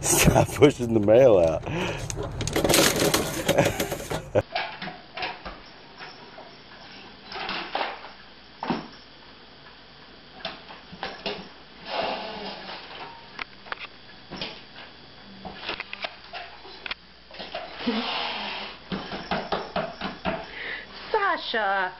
Stop pushing the mail out. Sasha!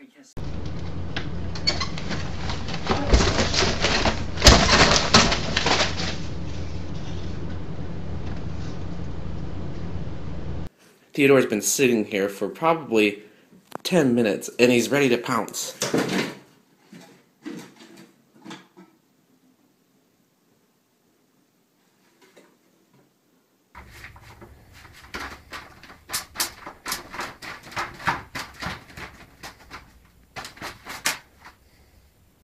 I guess. Theodore's been sitting here for probably 10 minutes and he's ready to pounce.